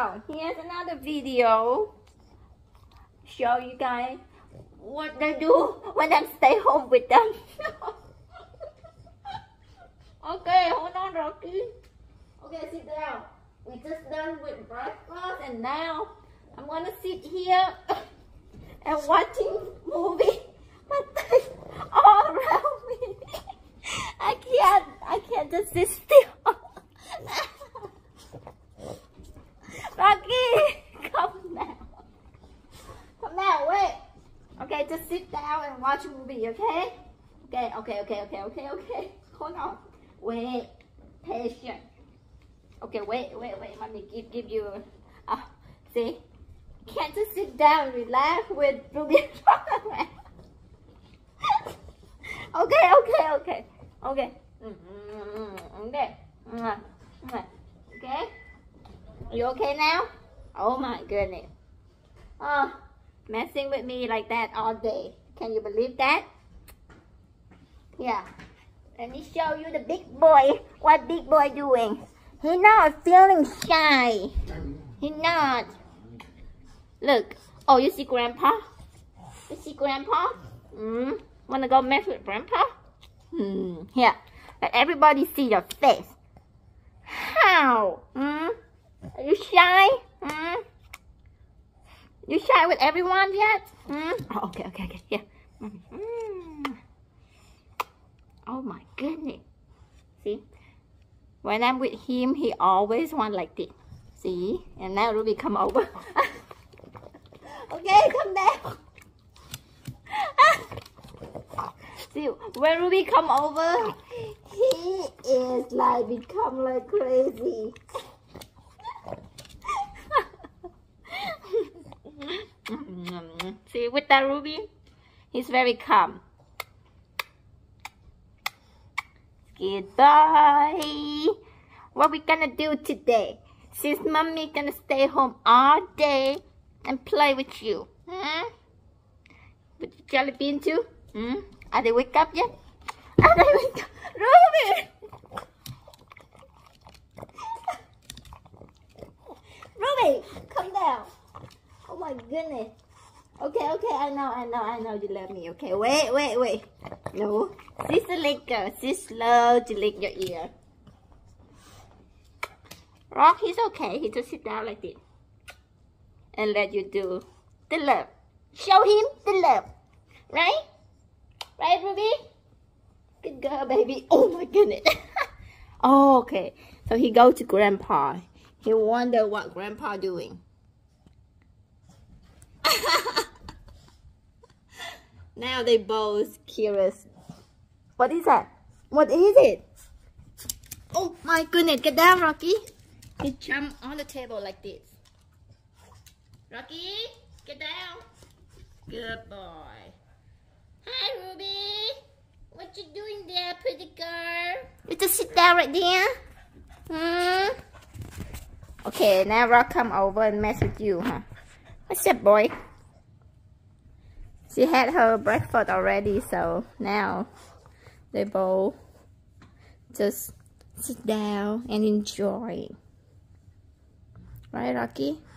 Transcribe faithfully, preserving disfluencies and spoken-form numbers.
out. Here's another video. Show you guys what they do when I stay home with them. Okay, hold on, Rocky. Okay, sit down. We just done with breakfast and now I'm gonna sit here and watching movie. But all around me. I can't I can't just sit still. Rocky, come now. Come now, wait. Okay, just sit down and watch a movie, okay? Okay, okay, okay, okay, okay, okay. Hold on. Wait. Patient. Okay, wait, wait, wait. Mommy, give, give you. Oh, see? Can't just sit down and relax with Ruby and Rock. Okay, okay, okay, okay. Mm-hmm, okay. Mm-hmm. Okay. You okay now? Oh my goodness. Oh, messing with me like that all day. Can you believe that? Yeah. Let me show you the big boy. What big boy doing? He not feeling shy. He not. Look. Oh, you see Grandpa? You see Grandpa? Hmm. Wanna go mess with Grandpa? Hmm. Yeah. Let everybody see your face. How? Hmm. Are you shy? Hmm. You shy with everyone yet? Hmm. Oh, okay. Okay. Okay. Yeah. Mm. Oh my goodness. See. When I'm with him, he always want like this. See? And now Ruby come over. Okay, come down. See, when Ruby come over, he is like become like crazy. See, with that Ruby, he's very calm. Goodbye. What we gonna do today? Since Mommy gonna stay home all day and play with you, hmm? With the Jellybean too, hmm? Are they wake up yet? Are they wake up? Ruby, Ruby, come down. Oh my goodness. Okay, okay, I know, I know, I know you love me. Okay, wait, wait, wait. No. She's a licker. She's slow to lick your ear. Rock, he's okay. He just sit down like this. And let you do the love. Show him the love. Right? Right, Ruby? Good girl, baby. Oh my goodness. Oh, okay. So he go to Grandpa. He wonder what Grandpa doing. Now they both curious. What is that? What is it? Oh my goodness, get down, Rocky. He jump on the table like this. Rocky, get down. Good boy. Hi, Ruby. What you doing there, pretty girl? You just sit down right there. Hmm. Okay, now Rock come over and mess with you, huh? What's up, boy? She had her breakfast already, so now they both just sit down and enjoy. Right, Rocky?